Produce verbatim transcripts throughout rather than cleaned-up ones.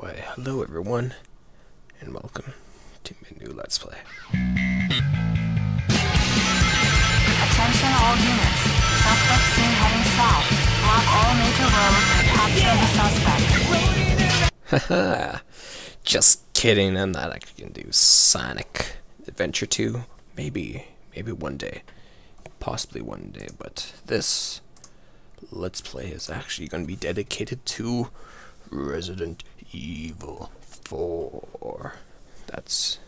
Why, hello everyone, and welcome to my new Let's Play. Attention all units. Suspect seen heading south. Block all major roads and capture yeah. the suspect. Haha. Just kidding, I'm not actually gonna do Sonic Adventure two. Maybe, maybe one day. Possibly one day, but this Let's Play is actually gonna be dedicated to Resident Evil four. That's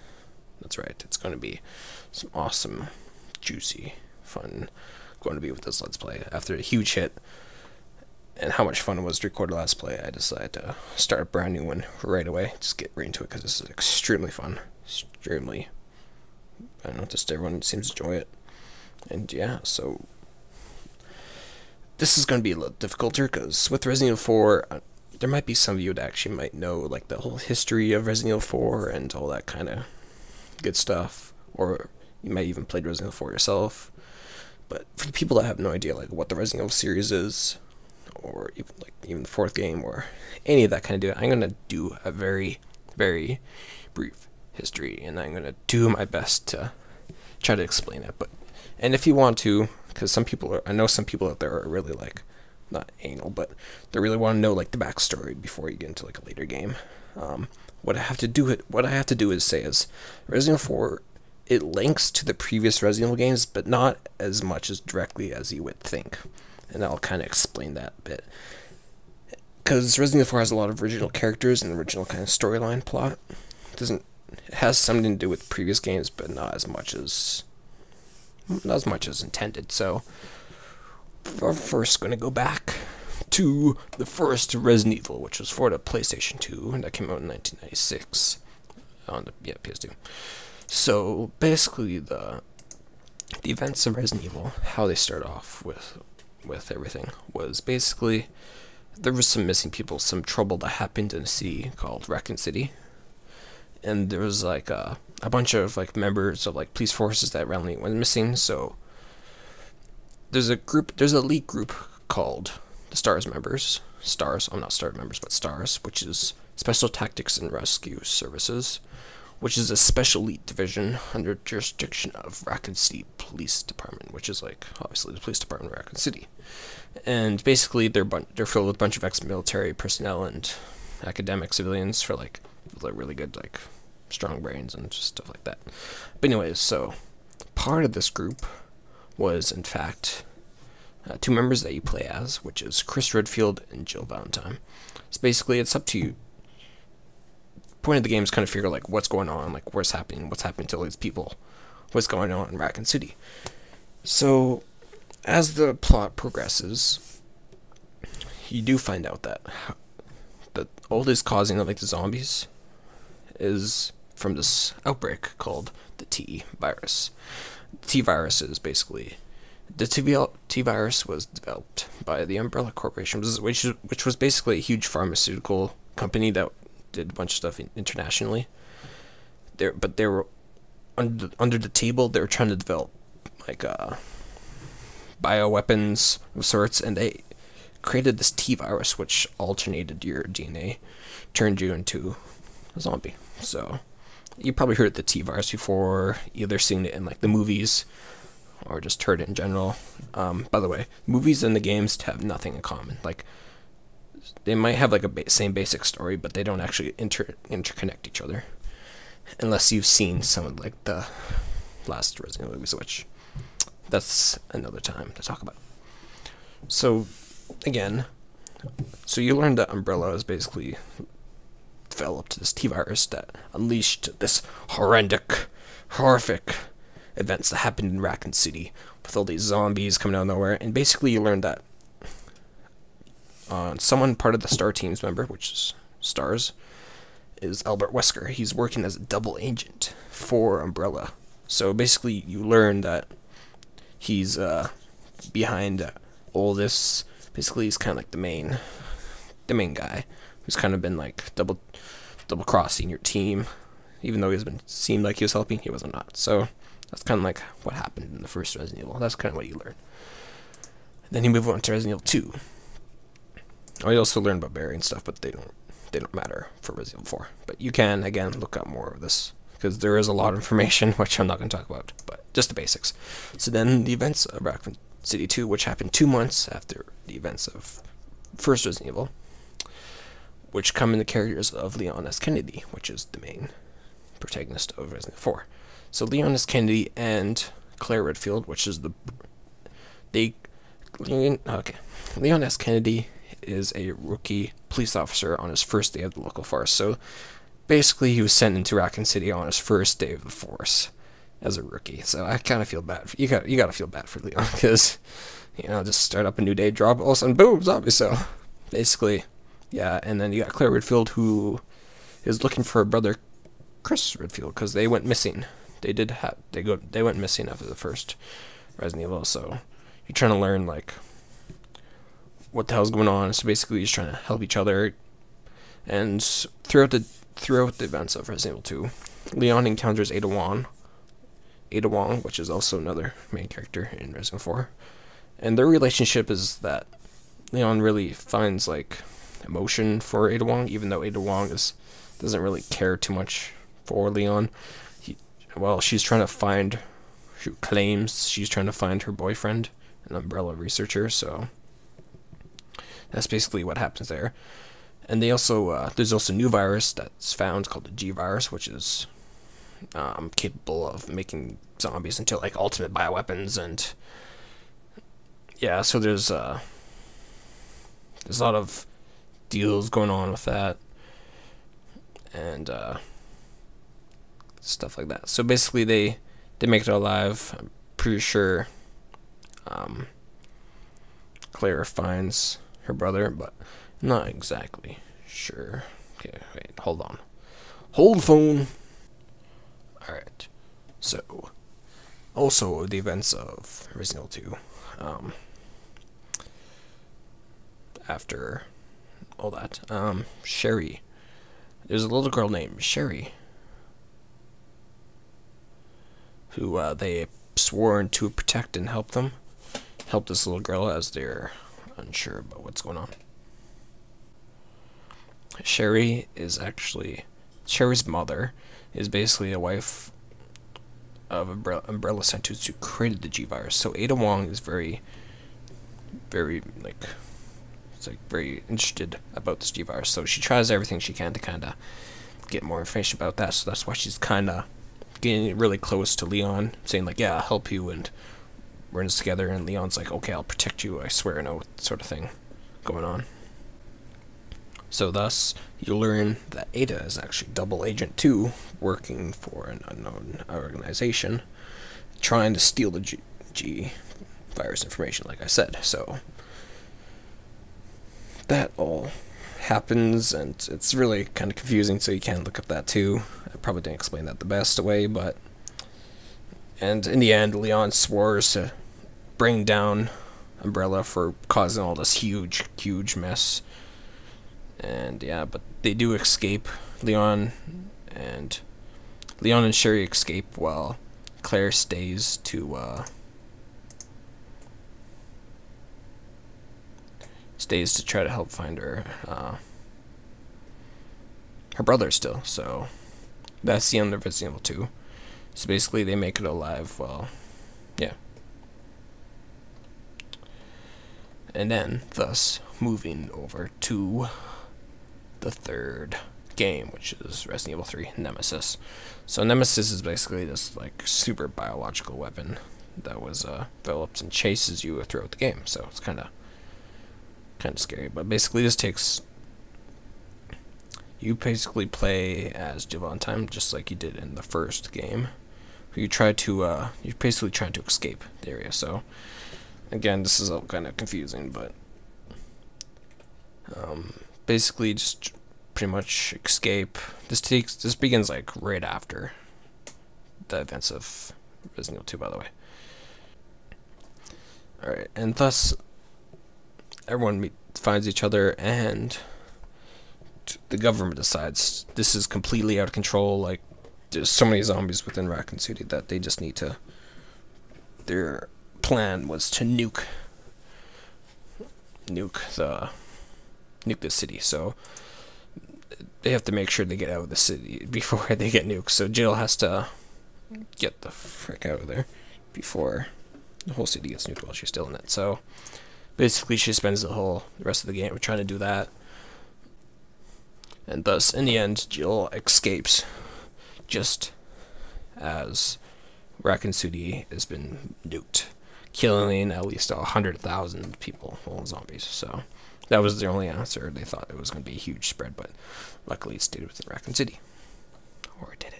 that's right. It's gonna be some awesome, juicy, fun going to be with this Let's Play. After a huge hit and how much fun it was to record last play, I decided to start a brand new one right away. Just get right into it because this is extremely fun. Extremely, I don't know, just everyone seems to enjoy it. And yeah, so this is gonna be a little difficulter because with Resident Evil four. Uh, There might be some of you that actually might know, like, the whole history of Resident Evil four and all that kind of good stuff, or you might even played Resident Evil four yourself. But for the people that have no idea, like, what the Resident Evil series is, or even like even the fourth game, or any of that kind of deal, I'm gonna do a very, very brief history, and I'm gonna do my best to try to explain it. But and if you want to, because some people are, I know some people out there are really like. Not anal, but they really want to know like the backstory before you get into like a later game. Um, what I have to do it, what I have to do is say is Resident Evil four. It links to the previous Resident Evil games, but not as much as directly as you would think. And I'll kind of explain that a bit because Resident Evil four has a lot of original characters and original kind of storyline plot. It doesn't it has something to do with previous games, but not as much as not as much as intended. So. We're first going to go back to the first Resident Evil, which was for the PlayStation two, and that came out in nineteen ninety-six on the yeah, P S two. So basically, the the events of Resident Evil, how they start off with with everything, was basically there was some missing people, some trouble that happened in a city called Raccoon City, and there was like a a bunch of like members of like police forces that randomly went missing. So. There's a group, there's an elite group called the Stars members. Stars, I'm not Stars members, but Stars, which is Special Tactics and Rescue Services, which is a special elite division under jurisdiction of Raccoon City Police Department, which is like, obviously, the police department of Raccoon City. And basically, they're, bun they're filled with a bunch of ex-military personnel and academic civilians for like, really good, like, strong brains and just stuff like that. But anyways, so, part of this group was, in fact, uh, two members that you play as, which is Chris Redfield and Jill Valentine. So basically, it's up to you. The point of the game is kind of figure, like, what's going on, like, what's happening, what's happening to all these people, what's going on in Raccoon City. So, as the plot progresses, you do find out that the oldest causing of, like, the zombies is from this outbreak called the T virus. T virus is basically the T virus was developed by the Umbrella Corporation, which which was basically a huge pharmaceutical company that did a bunch of stuff internationally. There, but they were under under the table. They were trying to develop like uh, bioweapons of sorts, and they created this T virus, which alternated your D N A, turned you into a zombie. So. You probably heard of the T virus before, either seen it in like the movies, or just heard it in general. Um, by the way, movies and the games have nothing in common. Like, they might have like a ba same basic story, but they don't actually inter interconnect each other, unless you've seen some of like the last Resident Evil movies, which that's another time to talk about. So, again, so you learned that Umbrella is basically. Developed this T virus that unleashed this horrendic, horrific events that happened in Raccoon City with all these zombies coming out of nowhere. And basically, you learned that uh, someone part of the Star Team's member, which is Stars, is Albert Wesker. He's working as a double agent for Umbrella. So basically, you learn that he's uh, behind all this. Basically, he's kind of like the main, the main guy. Who's kind of been like double, double crossing your team, even though he's been seemed like he was helping, he wasn't not. So that's kind of like what happened in the first Resident Evil. That's kind of what you learn. Then you move on to Resident Evil two. Oh, you also learn about Barry and stuff, but they don't they don't matter for Resident Evil four. But you can, again, look up more of this, because there is a lot of information, which I'm not going to talk about, but just the basics. So then the events of Raccoon City two, which happened two months after the events of first Resident Evil, which come in the characters of Leon S. Kennedy, which is the main protagonist of Resident Evil four. So Leon S. Kennedy and Claire Redfield, which is the... they... Leon, okay. Leon S. Kennedy is a rookie police officer on his first day of the local force. So basically he was sent into Raccoon City on his first day of the force as a rookie. So I kind of feel bad. For, you got you got to feel bad for Leon, because, you know, just start up a new day, drop, all of a sudden, boom, zombie. So basically, yeah. And then you got Claire Redfield, who is looking for her brother Chris Redfield, because they went missing. They did have they go they went missing after the first Resident Evil. So you're trying to learn, like, what the hell's going on. So basically you're just trying to help each other. And throughout the throughout the events of Resident Evil two, Leon encounters Ada Wong, Ada Wong, which is also another main character in Resident Evil four. And their relationship is that Leon really finds, like, emotion for Ada Wong, even though Ada Wong is doesn't really care too much for Leon. He, well, she's trying to find, she claims she's trying to find her boyfriend, an Umbrella researcher, so that's basically what happens there. And they also, uh, there's also a new virus that's found called the G virus, which is um, capable of making zombies into, like, ultimate bioweapons. And yeah, so there's, uh, there's a lot of deals going on with that and uh, stuff like that. So basically they, they make it alive. I'm pretty sure um, Claire finds her brother, but not exactly sure. Okay, wait, hold on. Hold phone! Alright, so, also the events of Resident Evil two, um, after all that, um, Sherry, there's a little girl named Sherry, who, uh, they swore to protect and help them, help this little girl as they're unsure about what's going on. Sherry is actually, Sherry's mother is basically a wife of Umbrella, Umbrella Scientists who created the G virus. So Ada Wong is very, very, like, it's like very interested about this G virus. So she tries everything she can to kind of get more information about that. So that's why she's kind of getting really close to Leon, saying, like, yeah, I'll help you and we're in this together. And Leon's like, okay, I'll protect you, I swear, I know, sort of thing going on. So thus, you learn that Ada is actually Double Agent two, working for an unknown organization, trying to steal the G, G virus information, like I said. So that all happens, and it's really kind of confusing, so you can look up that too. I probably didn't explain that the best way, but... And in the end, Leon swores to bring down Umbrella for causing all this huge, huge mess. And yeah, but they do escape. Leon and Leon and Sherry escape while Claire stays to uh, stays to try to help find her uh, her brother still. So that's the end of Resident Evil two. So basically, they make it alive. Well, yeah, and then thus moving over to the third game, which is Resident Evil three, Nemesis. So Nemesis is basically this, like, super biological weapon that was uh, developed and chases you throughout the game. So it's kind of kind of scary, but basically this takes you basically play as Jill Valentine, just like you did in the first game. You try to uh, you're basically trying to escape the area. So again, this is all kind of confusing, but um. Basically, just pretty much escape. This takes this begins like right after the events of Resident Evil two, by the way. All right, and thus everyone meet, finds each other, and the government decides this is completely out of control. Like, there's so many zombies within Raccoon City that they just need to. Their plan was to nuke, nuke the. nuke the city. So they have to make sure they get out of the city before they get nuked. So Jill has to get the frick out of there before the whole city gets nuked while she's still in it. So basically she spends the whole the rest of the game trying to do that. And thus, in the end, Jill escapes just as Raccoon City has been nuked, killing at least one hundred thousand people, all zombies. So that was the only answer. They thought it was going to be a huge spread, but luckily it stayed within Raccoon City. Or did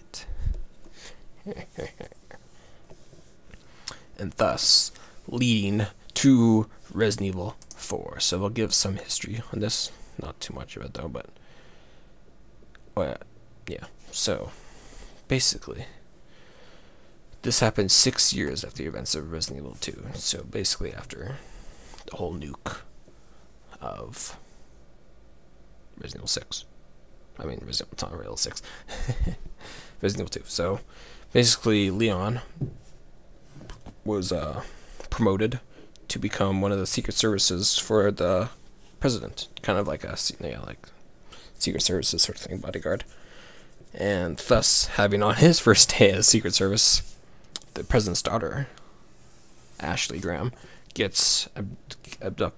it? And thus, leading to Resident Evil four. So we'll give some history on this. Not too much of it, though, but... Well, yeah, so, basically, this happened six years after the events of Resident Evil two, so basically after the whole nuke of Resident Evil six, I mean, Resident Evil six, Resident Evil two, so, basically, Leon was uh, promoted to become one of the Secret Services for the president, kind of like a, yeah, like... Secret Services sort of thing, bodyguard. And thus, having on his first day as Secret Service, the president's daughter, Ashley Graham, gets ab abduct,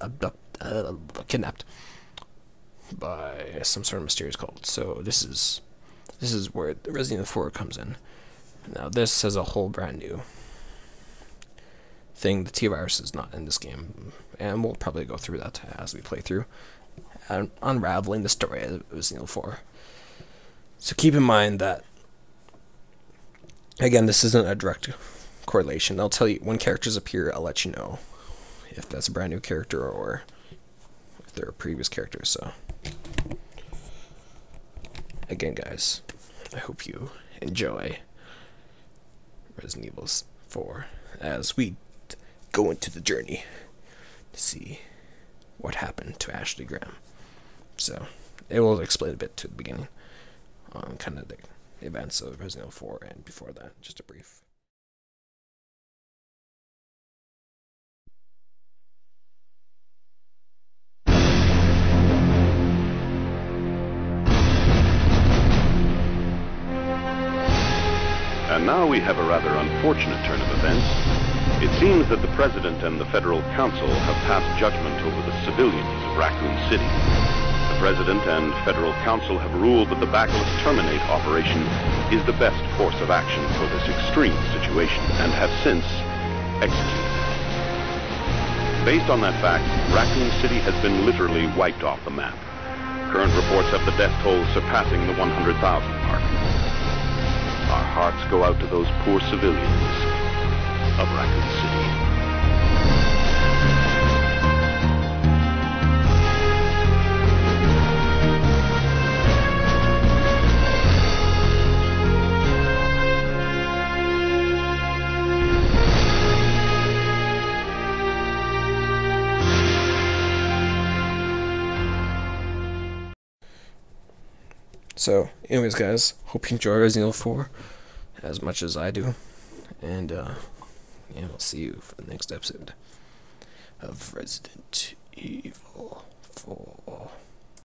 abduct, uh, kidnapped by some sort of mysterious cult. So this is this is where the Resident Evil four comes in. Now this has a whole brand new thing. The T virus is not in this game, and we'll probably go through that as we play through. Un unraveling the story of Resident Evil four. So keep in mind that, again, this isn't a direct correlation. I'll tell you, when characters appear, I'll let you know if that's a brand new character or if they're a previous character. So, again, guys, I hope you enjoy Resident Evil four as we go into the journey to see what happened to Ashley Graham. So, it will explain a bit to the beginning on kind of the events of Resident Evil four and before that, just a brief. And now we have a rather unfortunate turn of events. It seems that the President and the Federal Council have passed judgment over the civilians of Raccoon City. The President and Federal Council have ruled that the Bacillus Terminate operation is the best course of action for this extreme situation and have since executed. Based on that fact, Raccoon City has been literally wiped off the map. Current reports have the death toll surpassing the one hundred thousand mark. Our hearts go out to those poor civilians of Raccoon City. So, anyways, guys, hope you enjoy Resident Evil four as much as I do, and uh and we'll see you for the next episode of Resident Evil four.